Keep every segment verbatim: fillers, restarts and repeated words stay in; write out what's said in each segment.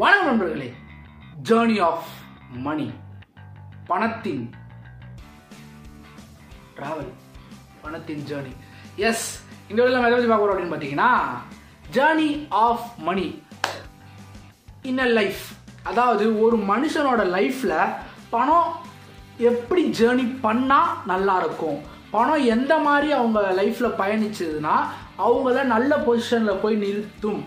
வணக்கம் நண்பர்களே. Journey of மணி, பணத்தின் டிராவல், பணத்தின் ஜேர்னி. எஸ், இந்த வீடியோவில் நம்ம எதை பற்றி பார்க்க போகிறோம் அப்படின்னு பார்த்தீங்கன்னா, journey of money in a life. அதாவது ஒரு மனுஷனோட லைஃப்பில் பணம் எப்படி ஜேர்னி பண்ணால் நல்லாயிருக்கும், பணம் எந்த மாதிரி அவங்க லைஃப்பில் பயணிச்சதுன்னா அவங்கள நல்ல பொசிஷனில் போய் நிறுத்தும்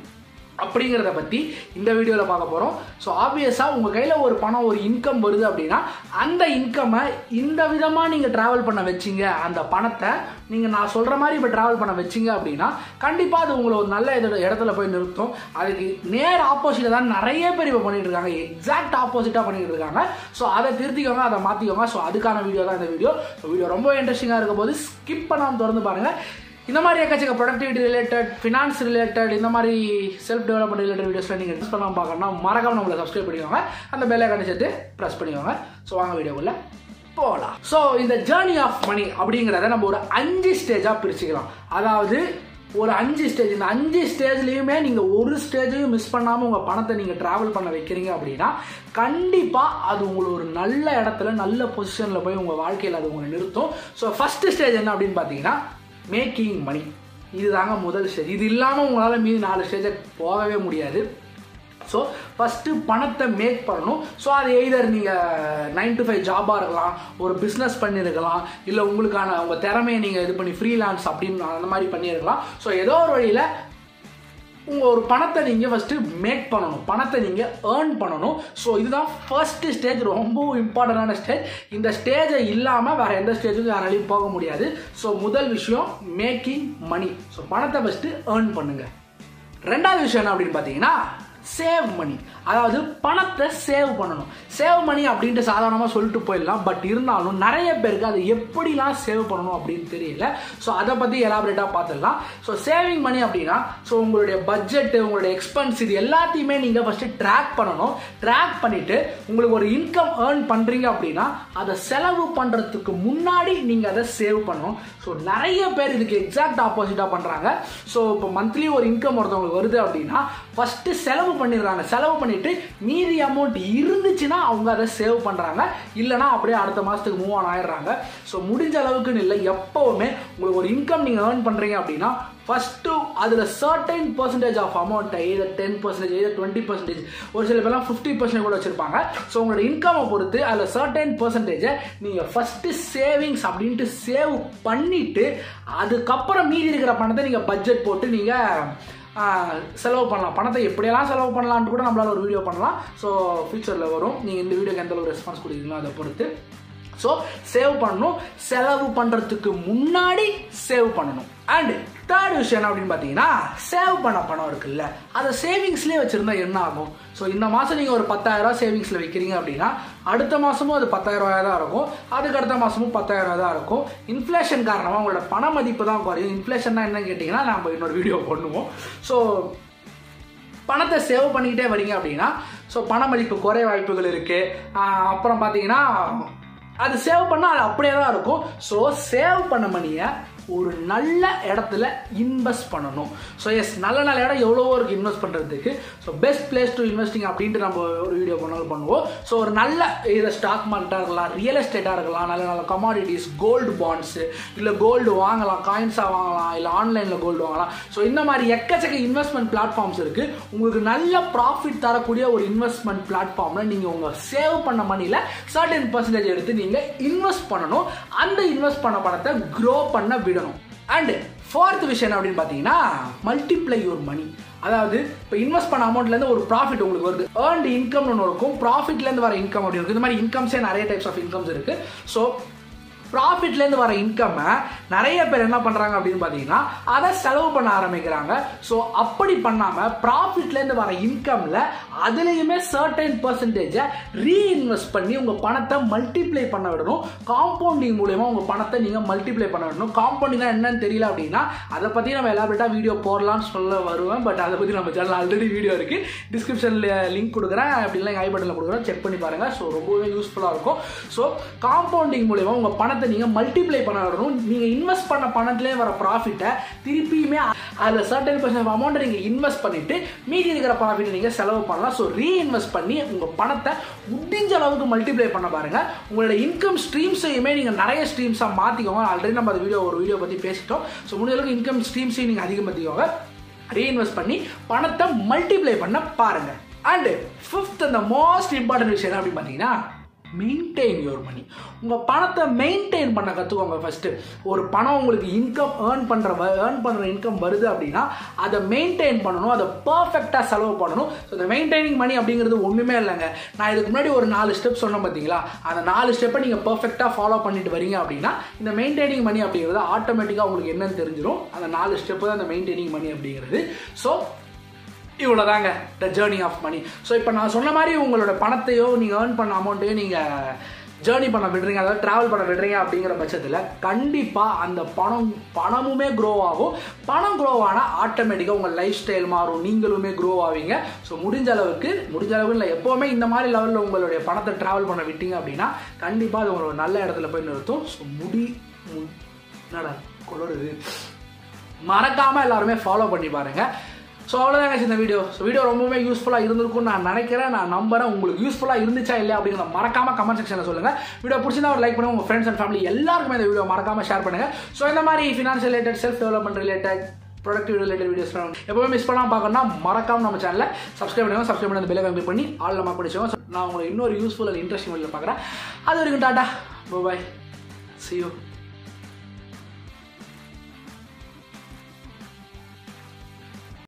அப்படிங்கிறத பற்றி இந்த வீடியோவில் பார்க்க போகிறோம். ஸோ ஆப்வியஸாக உங்கள் கையில் ஒரு பணம், ஒரு இன்கம் வருது அப்படின்னா அந்த இன்கம்மை இந்த விதமாக நீங்கள் ட்ராவல் பண்ண வச்சிங்க, அந்த பணத்தை நீங்கள் நான் சொல்கிற மாதிரி இப்போ ட்ராவல் பண்ண வச்சிங்க அப்படின்னா கண்டிப்பாக அது உங்களை ஒரு நல்ல இதோட இடத்துல போய் நிறுத்தும். அதுக்கு நேர் ஆப்போசிட்டாக தான் நிறைய பேர் இப்போ பண்ணிகிட்டு இருக்காங்க, எக்ஸாக்ட் ஆப்போசிட்டாக பண்ணிகிட்டு இருக்காங்க. ஸோ அதை திருத்திக்கோங்க, அதை மாற்றிக்கோங்க. ஸோ அதுக்கான வீடியோ தான் இந்த வீடியோ. ஸோ வீடியோ ரொம்ப இன்ட்ரெஸ்டிங்காக இருக்கும் போது ஸ்கிப் பண்ணாமல் தொடர்ந்து பாருங்கள். இந்த மாதிரி எக்காச்சக்க ப்ரொடக்டிவிட்டி ரிலேட்டட், ஃபினான்ஸ் ரிலேட்டட், இந்த மாதிரி செல்ஃப் டெவலப்மெண்ட் ரிலேட்டட் வீடியோஸில் நீங்கள் யூஸ் பண்ணாமல் பார்க்கணும்னா மறக்காம நம்மளை சப்ஸ்கிரைப் பண்ணிக்கோங்க, அந்த பெல் ஐகானை சேர்த்து ப்ரெஸ் பண்ணிக்கோங்க. ஸோ வாங்க வீடியோக்குள்ளே போகலாம். ஸோ இந்த ஜேர்னி ஆஃப் மணி அப்படிங்கிறத நம்ம ஒரு அஞ்சு ஸ்டேஜாக பிரிச்சுக்கலாம். அதாவது ஒரு அஞ்சு ஸ்டேஜ், இந்த அஞ்சு ஸ்டேஜ்லேயுமே நீங்கள் ஒரு ஸ்டேஜையும் மிஸ் பண்ணாமல் உங்கள் பணத்தை நீங்கள் ட்ராவல் பண்ண வைக்கிறீங்க அப்படின்னா கண்டிப்பாக அது உங்களை ஒரு நல்ல இடத்துல, நல்ல பொசிஷனில் போய் உங்கள் வாழ்க்கையில் அது உங்களை நிறுத்தும். ஸோ ஃபஸ்ட்டு ஸ்டேஜ் என்ன அப்படின்னு பார்த்தீங்கன்னா, மேக்கிங் மணி. இது தாங்க முதல் ஸ்டேஜ். இது இல்லாமல் உங்களால் மீது நாலு ஸ்டேஜை போகவே முடியாது. ஸோ ஃபஸ்ட்டு பணத்தை மேக் பண்ணணும். ஸோ அது எய்தர் நீங்கள் நைன் டு ஃபைவ் ஜாபாக இருக்கலாம், ஒரு பிஸ்னஸ் பண்ணியிருக்கலாம், இல்லை உங்களுக்கான உங்கள் திறமையை நீங்கள் இது பண்ணி ஃப்ரீலான்ஸ் அப்படின்னு அந்த மாதிரி பண்ணியிருக்கலாம். ஸோ ஏதோ ஒரு வழியில் உங்கள் ஒரு பணத்தை நீங்கள் ஃபஸ்ட்டு மேக் பண்ணணும், பணத்தை நீங்கள் ஏர்ன் பண்ணணும். ஸோ இதுதான் ஃபர்ஸ்ட் ஸ்டேஜ், ரொம்ப இம்பார்ட்டண்டான ஸ்டேஜ். இந்த ஸ்டேஜை இல்லாமல் வேறு எந்த ஸ்டேஜுக்கும் யாராலையும் போக முடியாது. ஸோ முதல் விஷயம் மேக்கிங் மணி. ஸோ பணத்தை ஃபஸ்ட்டு ஏர்ன் பண்ணுங்கள். ரெண்டாவது விஷயம் என்ன அப்படின்னு பார்த்தீங்கன்னா, சேவ் மணி. அதாவது பணத்தை சேவ் பண்ணணும். சேவ் மணி அப்படின்ட்டு சாதாரணமாக சொல்லிட்டு போயிடலாம், பட் இருந்தாலும் நிறைய பேருக்கு அதை எப்படிலாம் சேவ் பண்ணணும் அப்படின்னு தெரியல. ஸோ அதை பற்றி எலாபரேட்டாக பார்த்துடலாம். ஸோ சேவிங் மணி அப்படின்னா, ஸோ உங்களுடைய பட்ஜெட்டு, உங்களுடைய எக்ஸ்பென்ஸ், இது எல்லாத்தையுமே நீங்கள் ஃபஸ்ட்டு ட்ராக் பண்ணணும். ட்ராக் பண்ணிவிட்டு உங்களுக்கு ஒரு இன்கம் ஏர்ன் பண்ணுறீங்க அப்படின்னா அதை செலவு பண்ணுறதுக்கு முன்னாடி நீங்கள் அதை சேவ் பண்ணணும். ஸோ நிறைய பேர் இதுக்கு எக்ஸாக்ட் ஆப்போசிட்டாக பண்ணுறாங்க. ஸோ இப்போ மந்த்லி ஒரு இன்கம் ஒருத்தவங்களுக்கு வருது அப்படின்னா ஃபஸ்ட்டு செலவு பண்ணிடுறாங்க. செலவு பண்ணிட்டு மீதி அமௌண்ட் இருந்துச்சுன்னா அவங்க அதை சேவ் பண்றாங்க, இல்லைனா அப்படியே அடுத்த மாசத்துக்கு மூவ் ஆன் ஆயிடுறாங்க. ஸோ முடிஞ்ச அளவுக்குன்னு இல்லை, எப்பவுமே உங்களுக்கு ஒரு இன்கம் நீங்க ஏர்ன் பண்றீங்க அப்படின்னா ஃபஸ்ட்டு அதில் சர்டைன் பர்சன்டேஜ் ஆஃப் அமௌண்ட்டை, இதை டென் பர்சன்டேஜ் இதை டுவெண்ட்டி பர்சன்டேஜ், ஒரு சில பேர்லாம் ஃபிஃப்டி பர்சன்டேஜ் கூட வச்சுருப்பாங்க. ஸோ உங்களோட இன்கம்மை பொறுத்து அதில் சர்டைன் பர்சன்டேஜை நீங்கள் ஃபஸ்ட்டு சேவிங்ஸ் அப்படின்ட்டு சேவ் பண்ணிவிட்டு அதுக்கப்புறம் மீதி இருக்கிற பணத்தை நீங்கள் பட்ஜெட் போட்டு நீங்கள் செலவு பண்ணலாம். பணத்தை எப்படியெல்லாம் செலவு பண்ணலான்ட்டு கூட நம்மளால் ஒரு வீடியோ பண்ணலாம். ஸோ ஃபியூச்சரில் வரும். நீங்கள் இந்த வீடியோக்கு எந்த அளவுக்கு ரெஸ்பான்ஸ் கொடுக்குறீங்களோ அதை பொறுத்து. ஸோ சேவ் பண்ணணும், செலவு பண்ணுறதுக்கு முன்னாடி சேவ் பண்ணணும். அண்டு தேர்ட் விஷயம் என்ன அப்படின்னு பார்த்தீங்கன்னா, சேவ் பண்ண பணம் இருக்குல்ல, அதை சேவிங்ஸ்லேயே வச்சுருந்தா என்ன ஆகும்? ஸோ இந்த மாதம் நீங்கள் ஒரு பத்தாயிரரூவா சேவிங்ஸில் வைக்கிறீங்க அப்படின்னா அடுத்த மாதமும் அது பத்தாயிரரூவாயா தான் இருக்கும், அதுக்கு அடுத்த மாதமும் பத்தாயிரரூவா தான் இருக்கும். இன்ஃப்ளேஷன் காரணமாக உங்களோட பண மதிப்பு தான் குறையும். இன்ஃப்ளேஷன்னா என்னன்னு கேட்டிங்கன்னா நம்ம இன்னொரு வீடியோ பண்ணுவோம். ஸோ பணத்தை சேவ் பண்ணிக்கிட்டே வரீங்க அப்படின்னா ஸோ பண மதிப்பு குறைய வாய்ப்புகள் இருக்குது. அப்புறம் பார்த்தீங்கன்னா அது சேவ் பண்ணால் அது அப்படியே தான் இருக்கும். ஸோ சேவ் பண்ண மணியை ஒரு நல்ல இடத்துல இன்வெஸ்ட் பண்ணணும். ஸோ எஸ், நல்ல நல்ல இடம் எவ்வளவோ இருக்குது இன்வெஸ்ட் பண்ணுறதுக்கு. So best place to investing அப்படின்ட்டு நம்ம ஒரு வீடியோ பண்ணாலும் பண்ணுவோம். ஸோ ஒரு நல்ல இதை ஸ்டாக் மார்க்கெட்டாக இருக்கலாம், ரியல் எஸ்டேட்டாக இருக்கலாம், நல்ல நல்ல கமாடிட்டிஸ், கோல்டு பாண்ட்ஸு, இல்லை கோல்டு வாங்கலாம், காயின்ஸாக வாங்கலாம், இல்லை ஆன்லைனில் கோல்டு வாங்கலாம். ஸோ இந்த மாதிரி எக்கச்சக்க இன்வெஸ்ட்மெண்ட் பிளாட்ஃபார்ம்ஸ் இருக்குது. உங்களுக்கு நல்ல ப்ராஃபிட் தரக்கூடிய ஒரு இன்வெஸ்ட்மெண்ட் பிளாட்ஃபார்மில் நீங்கள் உங்கள் சேவ் பண்ண மணியில் சர்டன் பர்சன்டேஜ் எடுத்து நீங்கள் இன்வெஸ்ட் பண்ணணும். அந்த இன்வெஸ்ட் பண்ண பணத்தை க்ரோ பண்ண விடணும். அண்ட் ஃபோர்த் விஷயம் அப்படின்னு பார்த்தீங்கன்னா, மல்டிப்ளை யுவர் மணி. அதாவது இப்போ இன்வெஸ்ட் பண்ண அமௌண்ட்லேருந்து ஒரு ப்ராஃபிட் உங்களுக்கு வருது, ஏர்ன்டு இன்கம் ஒன்று இருக்கும், ப்ராஃபிட்லேருந்து வர இன்கம் அப்படி இருக்குது. இந்த மாதிரி இன்கம்ஸே நிறைய டைப்ஸ் ஆஃப் இன்கம்ஸ் இருக்குது. ஸோ ப்ராஃபிட்லேருந்து வர இன்கம்மை நிறைய பேர் என்ன பண்ணுறாங்க அப்படின்னு பார்த்தீங்கன்னா அதை செலவு பண்ண ஆரம்பிக்கிறாங்க. ஸோ அப்படி பண்ணாமல் ப்ராஃபிட்லேருந்து வர இன்கம்மில் அதுலேயுமே சர்டைன் பர்சன்டேஜை ரீஇன்வெஸ்ட் பண்ணி உங்கள் பணத்தை மல்டிப்ளை பண்ண விடணும். காம்பவுண்டிங் மூலயமா உங்கள் பணத்தை நீங்கள் மல்டிப்ளை பண்ண விடணும். காம்பவுண்டிங்னா என்னன்னு தெரியல அப்படின்னா அதை பற்றி நம்ம எலாபரேட்டாக வீடியோ போடலாம்னு சொல்ல வருவேன். பட் அதை பற்றி நம்ம சேனல் ஆல்ரெடி வீடியோ இருக்குது, டிஸ்கிரிப்ஷனில் லிங்க் கொடுக்குறேன், அப்படின்னா ஐ பட்டனில் கொடுக்குறேன், செக் பண்ணி பாருங்கள். ஸோ ரொம்பவே யூஸ்ஃபுல்லாக இருக்கும். ஸோ காம்பவுண்டிங் மூலயமா உங்கள் பணத்தை நீங்கள் மல்டிப்ளை பண்ணணும். நீங்கள் இன்வெஸ்ட் பண்ண பணத்திலே வர ப்ராஃபிட்டை திருப்பியுமே அதில் சர்டன் பர்சன்ட் ஆஃப் அமௌண்ட்டை நீங்கள் இன்வெஸ்ட் பண்ணிவிட்டு மீதி இருக்கிற ப்ராஃபிட் நீங்கள் செலவு பண்ணலாம். ஸோ ரீஇன்வெஸ்ட் பண்ணி உங்கள் பணத்தை முடிஞ்ச அளவுக்கு மல்டிப்ளை பண்ண பாருங்கள். உங்களோட இன்கம் ஸ்ட்ரீம்ஸையுமே நீங்கள் நிறைய ஸ்ட்ரீம்ஸாக மாற்றிக்கோங்க. ஆல்ரெடி நம்ம அது வீடியோ ஒரு வீடியோ பற்றி பேசிட்டோம். ஸோ முடிஞ்ச அளவுக்கு இன்கம் ஸ்ட்ரீம்ஸையும் நீங்கள் அதிகமாற்றிக்கோங்க. ரீஇன்வெஸ்ட் பண்ணி பணத்தை மல்டிப்ளை பண்ண பாருங்கள். அண்டு ஃபிஃப்த் அந்த மோஸ்ட் இம்பார்ட்டன்ட் விஷயம் என்ன அப்படின்னு பார்த்தீங்கன்னா, மெயின்டைன் யுவர் மணி. உங்கள் பணத்தை மெயின்டைன் பண்ண கற்றுக்கோங்க. ஃபஸ்ட்டு ஒரு பணம் உங்களுக்கு இன்கம் ஏர்ன் பண்ணுற ஏர்ன் பண்ணுற இன்கம் வருது அப்படின்னா அதை மெயின்டைன் பண்ணணும், அதை பர்ஃபெக்டாக செலவு பண்ணணும். ஸோ இந்த மெயின்டைனிங் மணி அப்படிங்கிறது ஒன்றுமே இல்லைங்க. நான் இதுக்கு முன்னாடி ஒரு நாலு ஸ்டெப் சொன்னேன் பார்த்தீங்களா, அந்த நாலு ஸ்டெப்பை நீங்கள் பர்ஃபெக்டாக ஃபாலோ பண்ணிட்டு வரீங்க அப்படின்னா இந்த மெயின்டைனிங் மணி அப்படிங்கிறது ஆட்டோமேட்டிக்காக உங்களுக்கு என்னன்னு தெரிஞ்சிடும். அந்த நாலு ஸ்டெப்பு தான் அந்த மெயின்டைனிங் மணி அப்படிங்கிறது. ஸோ இவ்வளோ தாங்க the journey of money. So இப்போ நான் சொன்ன மாதிரி உங்களோட பணத்தையோ நீங்கள் ஏர்ன் பண்ண அமௌண்ட்டையோ நீங்கள் ஜேர்னி பண்ண விடுறீங்க, அதாவது ட்ராவல் பண்ண விடுறீங்க அப்படிங்கிற பட்சத்தில் கண்டிப்பாக அந்த பணம் பணமுமே க்ரோ ஆகும். பணம் க்ரோ ஆனால் ஆட்டோமேட்டிக்காக உங்கள் லைஃப் ஸ்டைல் மாறும், நீங்களுமே க்ரோ ஆவீங்க. ஸோ முடிஞ்ச அளவுக்கு முடிஞ்ச அளவுக்கு இல்லை எப்போவுமே இந்த மாதிரி லெவலில் உங்களுடைய பணத்தை ட்ராவல் பண்ண விட்டீங்க அப்படின்னா கண்டிப்பாக அது உங்களோட நல்ல இடத்துல போய் நிறுத்தும். ஸோ முடி என்னடா கொளறுது மறக்காமல் எல்லாருமே ஃபாலோ பண்ணி பாருங்கள். ஸோ அவ்வளோதான் இந்த வீடியோ. ஸோ வீடியோ ரொம்பவே யூஸ்ஃபுல்லாக இருந்திருக்கும்னு நான் நினைக்கிறேன், நான் நம்புறேன். உங்களுக்கு யூஸ்ஃபுல்லாக இருந்துச்சா இல்லையா அப்படிங்கிறத மறக்காமல் கமெண்ட் செக்ஷனில் சொல்லுங்கள். வீடியோ பிடிச்சிருந்தா ஒரு லைக் பண்ணுங்கள். உங்கள் ஃப்ரெண்ட்ஸ் அண்ட் ஃபேமிலி எல்லாருக்குமே இந்த வீடியோ மறக்காமல் ஷேர் பண்ணுங்கள். ஸோ இந்த மாதிரி financial related, self development related, productive related வீடியோஸ்லாம் எப்போவுமே மிஸ் பண்ணாமல் பார்க்கணும்னா மறக்காமல் நம்ம சேனலில் சப்ஸ்கிரைப் பண்ணுங்கள். சப்ஸ்கிரைப் பண்ணி அந்த பெல் ஐகான் கிளிக் பண்ணி ஆல் நம்ம பிடிச்சோம். நான் உங்களுக்கு இன்னொரு யூஸ்ஃபுல் அண்ட் இன்ட்ரெஸ்டிங் வீடியோ பார்க்குறேன். அது வரைக்கும் டாடா, பாய், see you.